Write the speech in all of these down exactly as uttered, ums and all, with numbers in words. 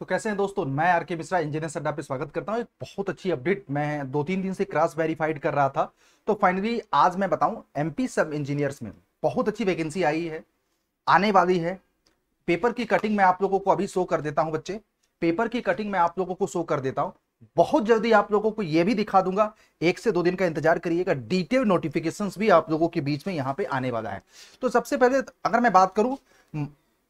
तो कैसे हैं दोस्तों, मैं आर के मिश्रा इंजीनियर्स अड्डा पे स्वागत करता हूं। एक बहुत अच्छी अपडेट मैं दो तीन दिन से क्रॉस वेरीफाइड कर रहा था, तो फाइनली आज मैं बताऊं एमपी सब इंजीनियर्स में बहुत अच्छी वैकेंसी आई है, आने वाली है। पेपर की कटिंग मैं आप लोगों को अभी शो कर देता हूं बच्चे, पेपर की कटिंग मैं आप लोगों को शो कर देता हूँ। बहुत जल्दी आप लोगों को यह भी दिखा दूंगा, एक से दो दिन का इंतजार करिएगा। डिटेल नोटिफिकेशन भी आप लोगों के बीच में यहाँ पे आने वाला है। तो सबसे पहले अगर मैं बात करूँ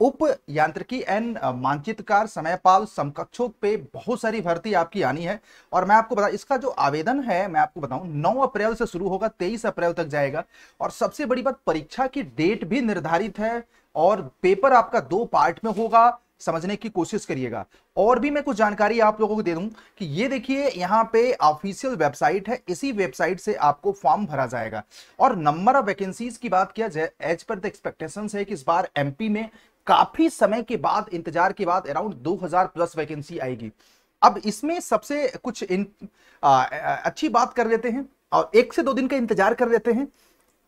उप यांत्रिकी एंड मानचित्रकार समयपाल समकक्षों पे बहुत सारी भर्ती आपकी आनी है। और मैं आपको बता, इसका जो आवेदन है मैं आपको बताऊं नौ अप्रैल से शुरू होगा, तेईस अप्रैल तक जाएगा। और सबसे बड़ी बात, परीक्षा की डेट भी निर्धारित है और पेपर आपका दो पार्ट में होगा, समझने की कोशिश करिएगा। और भी मैं कुछ जानकारी आप लोगों को दे दूं कि ये देखिए यहाँ पे ऑफिशियल वेबसाइट है, इसी वेबसाइट से आपको फॉर्म भरा जाएगा। और नंबर ऑफ वैकेंसीज की बात किया जाए, एज पर द एक्सपेक्टेशंस है कि इस बार एमपी में काफी समय के बाद, इंतजार के बाद अराउंड दो हज़ार प्लस वैकेंसी आएगी। अब इसमें सबसे कुछ इन, आ, अच्छी बात कर लेते हैं और एक से दो दिन का इंतजार कर लेते हैं।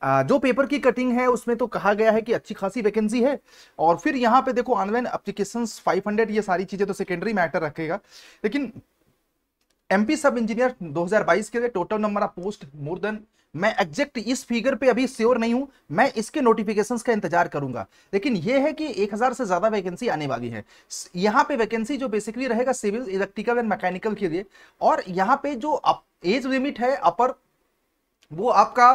आ, जो पेपर की कटिंग है उसमें तो कहा गया है कि अच्छी खासी वैकेंसी है। और फिर यहाँ पे देखो ऑनलाइन एप्लीकेशंस पाँच सौ, ये सारी चीजें तो सेकेंडरी मैटर रखेगा। लेकिन एमपी सब इंजीनियर दो हज़ार बाईस के लिए total number of post more than, मैं एग्जैक्ट इस फिगर पे अभी श्योर नहीं हूं, मैं इसके नोटिफिकेशंस का इंतजार करूंगा। लेकिन यह है कि एक हज़ार से ज्यादा वैकेंसी आने वाली है। यहां पे वैकेंसी जो बेसिकली रहेगा सिविल, इलेक्ट्रिकल एंड मैकेनिकल के लिए। और यहां पे जो एज लिमिट है अपर, वो आपका,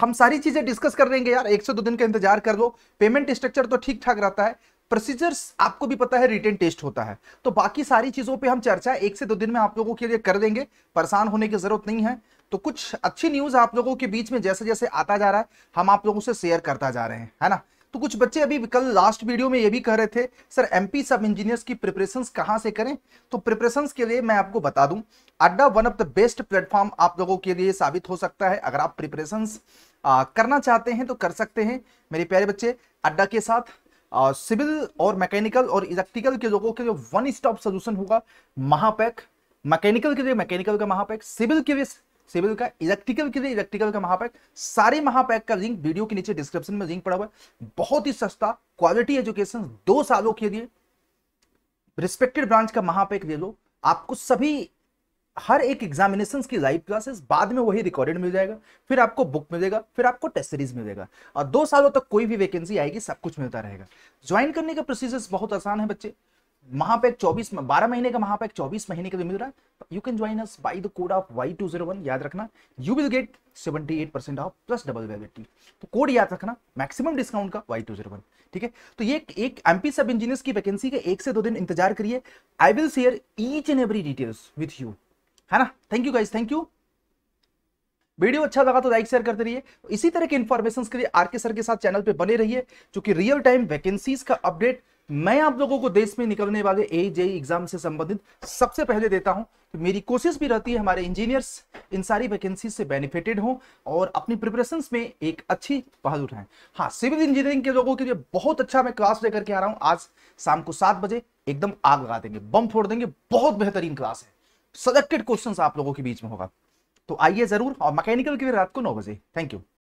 हम सारी चीजें डिस्कस कर लेंगे यार, एक से दो दिन का इंतजार कर लो। पेमेंट स्ट्रक्चर तो ठीक ठाक रहता है, प्रोसीजर्स आपको भी पता है, रिटन टेस्ट होता है। तो बाकी सारी चीजों पे हम चर्चा एक से दो दिन में आप लोगों के लिए कर देंगे, परेशान होने की जरूरत नहीं है। तो कुछ अच्छी न्यूज आप लोगों के बीच में जैसे जैसे आता जा रहा है हम आप लोगों से शेयर करता जा रहे हैं, है ना। तो कुछ बच्चे अभी कल लास्ट वीडियो में ये भी कह रहे थे, सर एमपी सब इंजीनियर्स की प्रिपरेशंस कहाँ से करें। तो प्रिपरेशंस के लिए मैं आपको बता दूं, Adda one of the best platform आप लोगों के लिए साबित हो सकता है। अगर आप प्रिपरेशंस करना चाहते हैं तो कर सकते हैं मेरे प्यारे बच्चे। अड्डा के साथ सिविल और मैकेनिकल और इलेक्ट्रिकल के लोगों के लिए वन स्टॉप सोल्यूशन होगा। महापैक मैकेनिकल के लिए मैकेनिकल का महापैक, सिविल के लिए सिविल का, इलेक्ट्रिकल के लिए इलेक्ट्रिकल का महापैक। सारे महापैक का लिंक वीडियो के नीचे डिस्क्रिप्शन में लिंक पड़ा हुआ है। बहुत ही सस्ता क्वालिटी एजुकेशन दो सालों के लिए रिस्पेक्टेड ब्रांच का महापैक ले लो। आपको सभी हर एक एग्जामिनेशन की लाइव क्लासेस, बाद में वही रिकॉर्डेड मिल जाएगा, फिर आपको बुक मिलेगा, फिर आपको टेस्ट सीरीज मिलेगा। और दो सालों तक कोई भी वैकेंसी आएगी सब कुछ मिलता रहेगा। ज्वाइन करने का प्रोसीजर्स बहुत आसान है बच्चे। महापैक चौबीस बारह महीने का महापैक चौबीस महीने के लिए मिल रहा है। You can join us by the code of Y two zero one, याद रखना। You will get seventy eight percent off plus double validity. तो कोड याद रखना, मैक्सिमम डिस्काउंट का वाई टू ज़ीरो वन, ठीक है। तो ये एक एमपी सब इंजीनियर्स की वैकेंसी का एक से दो दिन इंतजार करिए। I will share each and every details with you, है ना। Thank you guys, thank you. Video अच्छा लगा तो लाइक शेयर करते रहिए। इसी तरह के इन्फॉर्मेशन के लिए आरके सर के साथ चैनल पे बने रहिए, क्योंकि रियल टाइम वैकेंसीज का अपडेट मैं आप लोगों को देश में निकलने वाले ए जेई एग्जाम से संबंधित सबसे पहले देता हूं। तो मेरी कोशिश भी रहती है हमारे इंजीनियर्स इन सारी वैकेंसीज से बेनिफिटेड हों और अपनी प्रिपरेशन में एक अच्छी पहल उठाएं। हाँ, सिविल इंजीनियरिंग के लोगों के लिए बहुत अच्छा मैं क्लास लेकर के आ रहा हूँ। आज शाम को सात बजे एकदम आग लगा देंगे, बम फोड़ देंगे, बहुत बेहतरीन क्लास है। सेलेक्टेड क्वेश्चंस आप लोगों के बीच में होगा, तो आइए जरूर। और मैकेनिकल के लिए रात को नौ बजे। Thank you.